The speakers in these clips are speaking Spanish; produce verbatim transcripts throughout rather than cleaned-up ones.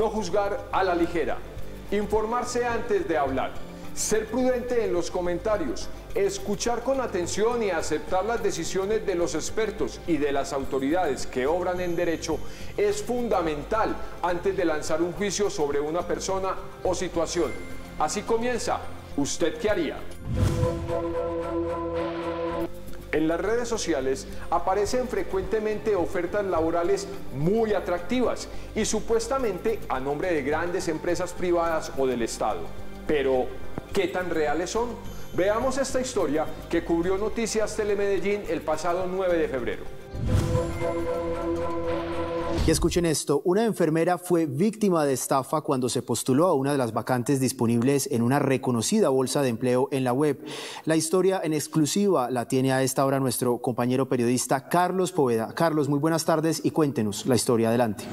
no juzgar a la ligera, informarse antes de hablar, ser prudente en los comentarios, escuchar con atención y aceptar las decisiones de los expertos y de las autoridades que obran en derecho es fundamental antes de lanzar un juicio sobre una persona o situación. Así comienza ¿Usted qué haría? En las redes sociales aparecen frecuentemente ofertas laborales muy atractivas y supuestamente a nombre de grandes empresas privadas o del Estado. Pero, ¿qué tan reales son? Veamos esta historia que cubrió Noticias Telemedellín el pasado nueve de febrero. Y escuchen esto, una enfermera fue víctima de estafa cuando se postuló a una de las vacantes disponibles en una reconocida bolsa de empleo en la web. La historia en exclusiva la tiene a esta hora nuestro compañero periodista Carlos Poveda. Carlos, muy buenas tardes y cuéntenos la historia. Adelante.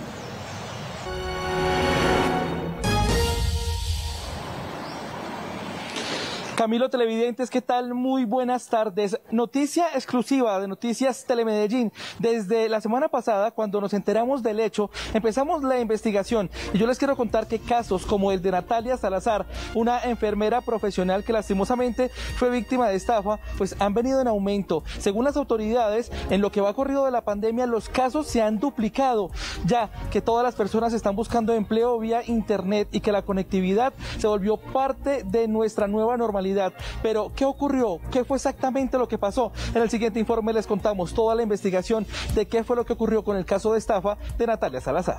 Camilo, televidentes, ¿qué tal? Muy buenas tardes. Noticia exclusiva de Noticias Telemedellín. Desde la semana pasada, cuando nos enteramos del hecho, empezamos la investigación. Y yo les quiero contar que casos como el de Natalia Salazar, una enfermera profesional que lastimosamente fue víctima de estafa, pues han venido en aumento. Según las autoridades, en lo que va corrido de la pandemia, los casos se han duplicado, ya que todas las personas están buscando empleo vía internet y que la conectividad se volvió parte de nuestra nueva normalidad. Pero, ¿qué ocurrió? ¿Qué fue exactamente lo que pasó? En el siguiente informe les contamos toda la investigación de qué fue lo que ocurrió con el caso de estafa de Natalia Salazar.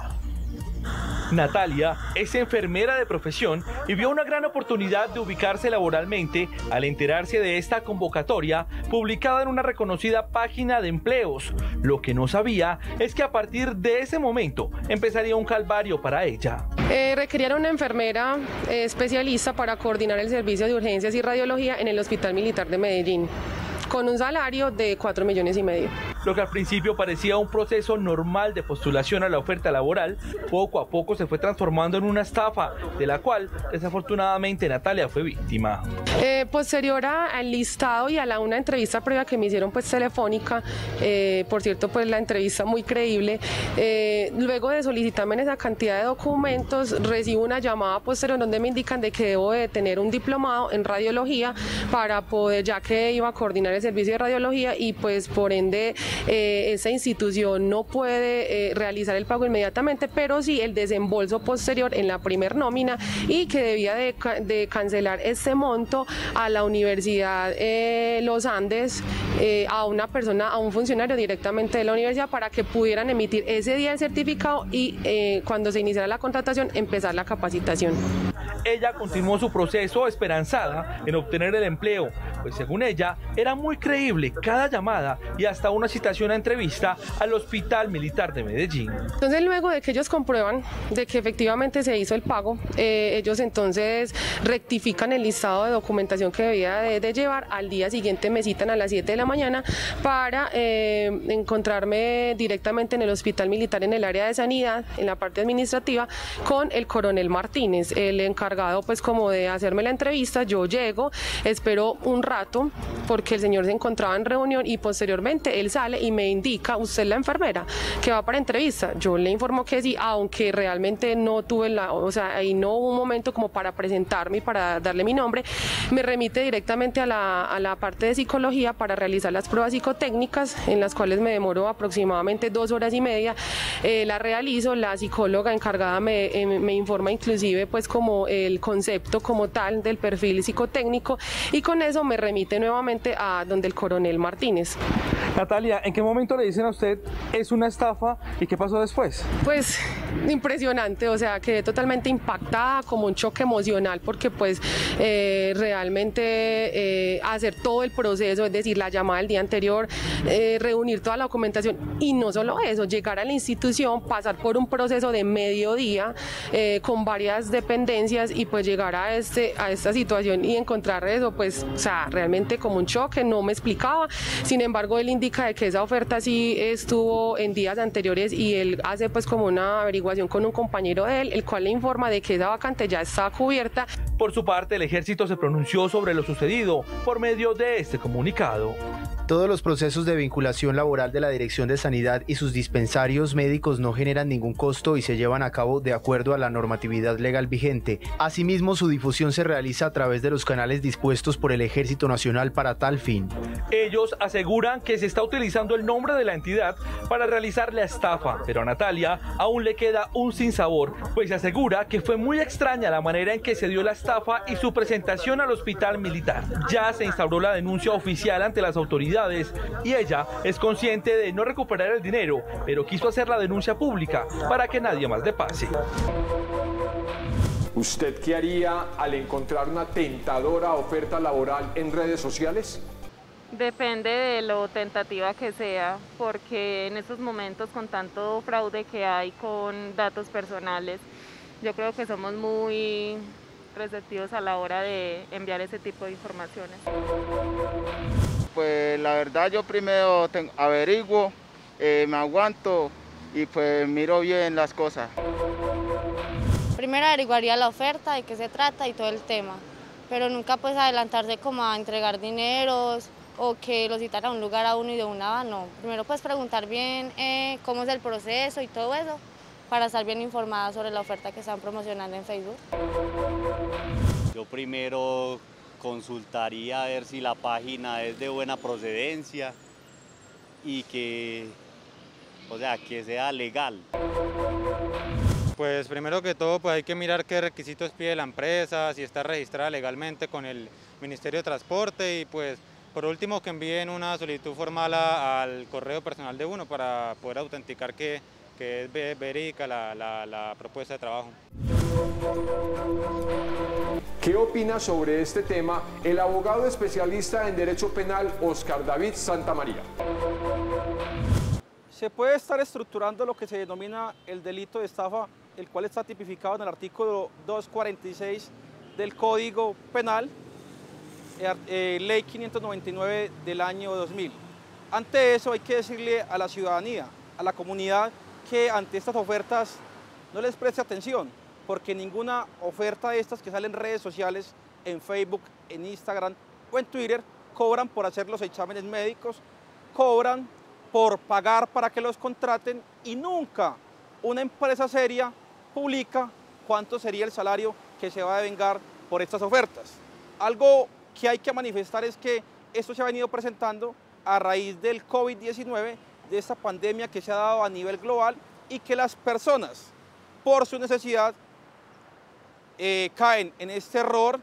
Natalia es enfermera de profesión y vio una gran oportunidad de ubicarse laboralmente al enterarse de esta convocatoria publicada en una reconocida página de empleos. Lo que no sabía es que a partir de ese momento empezaría un calvario para ella. Eh, requerían una enfermera eh, especialista para coordinar el servicio de urgencias y radiología en el Hospital Militar de Medellín, con un salario de cuatro millones y medio. Lo que al principio parecía un proceso normal de postulación a la oferta laboral, poco a poco se fue transformando en una estafa, de la cual desafortunadamente Natalia fue víctima. Eh, posterior al listado y a la, una entrevista previa que me hicieron pues telefónica, eh, por cierto pues la entrevista muy creíble, eh, luego de solicitarme esa cantidad de documentos, recibo una llamada posterior donde me indican de que debo de tener un diplomado en radiología para poder, ya que iba a coordinar el servicio de radiología y pues por ende eh, esa institución no puede eh, realizar el pago inmediatamente, pero sí el desembolso posterior en la primer nómina y que debía de, de cancelar este monto a la Universidad eh, Los Andes, eh, a una persona, a un funcionario directamente de la universidad para que pudieran emitir ese día el certificado y eh, cuando se iniciara la contratación empezar la capacitación. Ella continuó su proceso esperanzada en obtener el empleo, pues según ella era muy creíble cada llamada y hasta una citación a entrevista al Hospital Militar de Medellín. Entonces luego de que ellos comprueban de que efectivamente se hizo el pago, eh, ellos entonces rectifican el listado de documentación que debía de, de llevar. Al día siguiente me citan a las siete de la mañana para eh, encontrarme directamente en el Hospital Militar en el área de sanidad, en la parte administrativa, con el Coronel Martínez, el encargado pues como de hacerme la entrevista. Yo llego, espero un rato porque el señor se encontraba en reunión y posteriormente él sale y me indica: usted es la enfermera que va para entrevista. Yo le informo que sí, aunque realmente no tuve la, o sea, ahí no hubo un momento como para presentarme y para darle mi nombre. Me remite directamente a la, a la parte de psicología para realizar las pruebas psicotécnicas, en las cuales me demoro aproximadamente dos horas y media. Eh, la realizo, la psicóloga encargada me, eh, me informa inclusive pues como el concepto como tal del perfil psicotécnico y con eso me remite nuevamente a donde el Coronel Martínez. Natalia, ¿en qué momento le dicen a usted es una estafa y qué pasó después? Pues impresionante, o sea, quedé totalmente impactada, como un choque emocional, porque pues eh, realmente eh, hacer todo el proceso, es decir, la llamada del día anterior, eh, reunir toda la documentación y no solo eso, llegar a la institución, pasar por un proceso de mediodía eh, con varias dependencias y pues llegar a, este, a esta situación y encontrar eso, pues, o sea, realmente como un choque. No me explicaba, sin embargo él indica de que esa oferta sí estuvo en días anteriores y él hace pues como una averiguación con un compañero de él, el cual le informa de que esa vacante ya está cubierta. Por su parte, el ejército se pronunció sobre lo sucedido por medio de este comunicado. Todos los procesos de vinculación laboral de la Dirección de Sanidad y sus dispensarios médicos no generan ningún costo y se llevan a cabo de acuerdo a la normatividad legal vigente. Asimismo, su difusión se realiza a través de los canales dispuestos por el Ejército Nacional para tal fin. Ellos aseguran que se está utilizando el nombre de la entidad para realizar la estafa, pero a Natalia aún le queda un sinsabor, pues asegura que fue muy extraña la manera en que se dio la estafa y su presentación al Hospital Militar. Ya se instauró la denuncia oficial ante las autoridades y ella es consciente de no recuperar el dinero, pero quiso hacer la denuncia pública para que nadie más le pase. ¿Usted qué haría al encontrar una tentadora oferta laboral en redes sociales? Depende de lo tentativa que sea, porque en estos momentos con tanto fraude que hay con datos personales, yo creo que somos muy receptivos a la hora de enviar ese tipo de informaciones. Pues la verdad yo primero te averiguo, eh, me aguanto y pues miro bien las cosas. Primero averiguaría la oferta, de qué se trata y todo el tema, pero nunca pues adelantarse como a entregar dineros o que lo citan a un lugar a uno y de una a no. Primero pues preguntar bien eh, cómo es el proceso y todo eso, para estar bien informada sobre la oferta que están promocionando en Facebook. Yo primero consultaría a ver si la página es de buena procedencia y que, o sea, que sea legal. Pues primero que todo pues hay que mirar qué requisitos pide la empresa, si está registrada legalmente con el Ministerio de Transporte y pues por último, que envíen una solicitud formal a, al correo personal de uno para poder autenticar que, que es verídica la, la, la propuesta de trabajo. ¿Qué opina sobre este tema el abogado especialista en Derecho Penal Oscar David Santamaría? Se puede estar estructurando lo que se denomina el delito de estafa, el cual está tipificado en el artículo doscientos cuarenta y seis del Código Penal, Eh, ley quinientos noventa y nueve del año dos mil. Ante eso hay que decirle a la ciudadanía, a la comunidad, que ante estas ofertas no les preste atención, porque ninguna oferta de estas que salen en redes sociales, en Facebook, en Instagram o en Twitter, cobran por hacer los exámenes médicos, cobran por pagar para que los contraten y nunca una empresa seria publica cuánto sería el salario que se va a devengar por estas ofertas. Algo que hay que manifestar es que esto se ha venido presentando a raíz del COVID diecinueve, de esta pandemia que se ha dado a nivel global y que las personas, por su necesidad, eh, caen en este error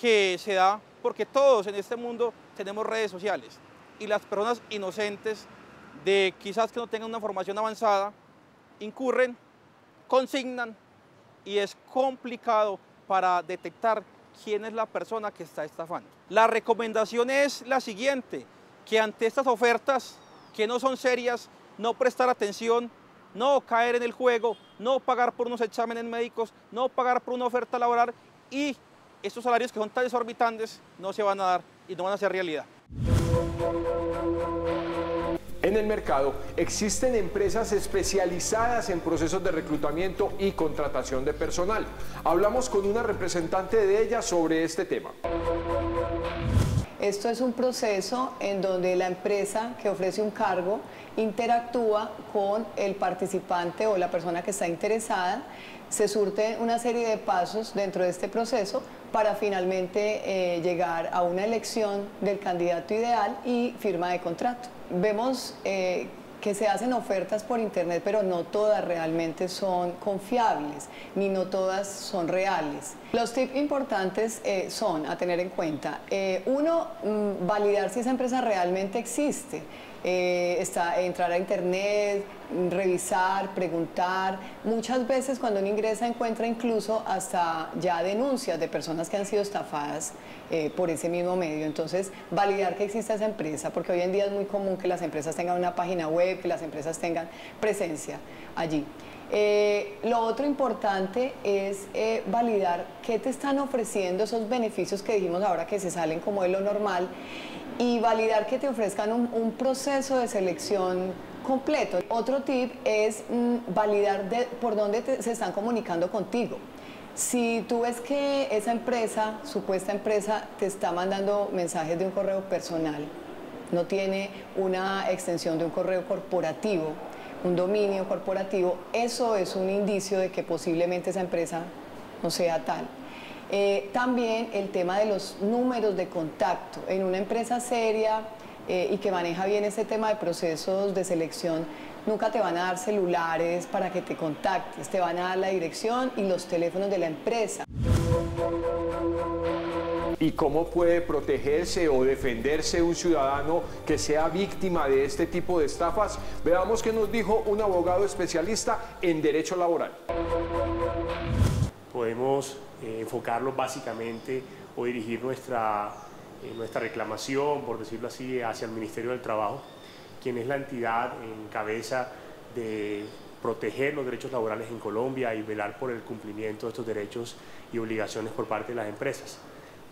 que se da porque todos en este mundo tenemos redes sociales y las personas inocentes, de quizás que no tengan una formación avanzada, incurren, consignan y es complicado para detectar quién es la persona que está estafando. La recomendación es la siguiente, que ante estas ofertas que no son serias, no prestar atención, no caer en el juego, no pagar por unos exámenes médicos, no pagar por una oferta laboral y estos salarios que son tan desorbitantes no se van a dar y no van a ser realidad. En el mercado existen empresas especializadas en procesos de reclutamiento y contratación de personal. Hablamos con una representante de ella sobre este tema. Esto es un proceso en donde la empresa que ofrece un cargo interactúa con el participante o la persona que está interesada. Se surte una serie de pasos dentro de este proceso para finalmente eh, llegar a una elección del candidato ideal y firma de contrato. Vemos eh, que se hacen ofertas por internet, pero no todas realmente son confiables, ni no todas son reales. Los tips importantes eh, son a tener en cuenta. Eh, uno, validar si esa empresa realmente existe. Eh, está, entrar a internet, revisar, preguntar. Muchas veces cuando uno ingresa encuentra incluso hasta ya denuncias de personas que han sido estafadas eh, por ese mismo medio. Entonces, validar que exista esa empresa, porque hoy en día es muy común que las empresas tengan una página web, que las empresas tengan presencia allí. Eh, lo otro importante es eh, validar qué te están ofreciendo esos beneficios que dijimos ahora que se salen como de lo normal y validar que te ofrezcan un, un proceso de selección completo. Otro tip es mm, validar de, por dónde te, se están comunicando contigo. Si tú ves que esa empresa, supuesta empresa, te está mandando mensajes de un correo personal, no tiene una extensión de un correo corporativo, un dominio corporativo, eso es un indicio de que posiblemente esa empresa no sea tal. Eh, también el tema de los números de contacto. En una empresa seria eh, y que maneja bien ese tema de procesos de selección, nunca te van a dar celulares para que te contactes, te van a dar la dirección y los teléfonos de la empresa. ¿Y cómo puede protegerse o defenderse un ciudadano que sea víctima de este tipo de estafas? Veamos qué nos dijo un abogado especialista en derecho laboral. Podemos eh, enfocarlo básicamente o dirigir nuestra, eh, nuestra reclamación, por decirlo así, hacia el Ministerio del Trabajo, quien es la entidad en cabeza de proteger los derechos laborales en Colombia y velar por el cumplimiento de estos derechos y obligaciones por parte de las empresas.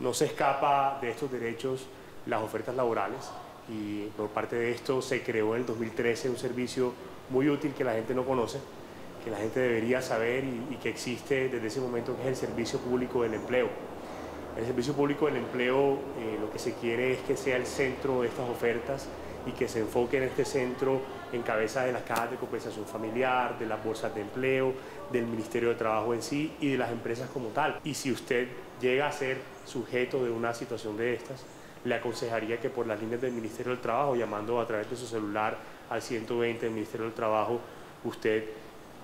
No se escapa de estos derechos las ofertas laborales y por parte de esto se creó en el dos mil trece un servicio muy útil que la gente no conoce, que la gente debería saber y, y que existe desde ese momento, que es el Servicio Público del Empleo. El Servicio Público del Empleo, eh, lo que se quiere es que sea el centro de estas ofertas y que se enfoque en este centro en cabeza de las cajas de compensación familiar, de las bolsas de empleo, del Ministerio de Trabajo en sí y de las empresas como tal. Y si usted llega a ser sujeto de una situación de estas, le aconsejaría que por las líneas del Ministerio del Trabajo, llamando a través de su celular al ciento veinte del Ministerio del Trabajo, usted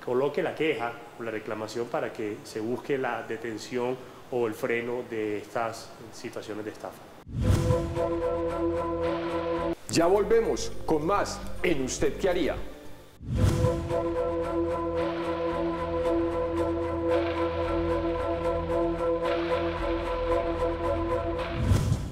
coloque la queja o la reclamación para que se busque la detención o el freno de estas situaciones de estafa. Ya volvemos con más en ¿Usted qué haría?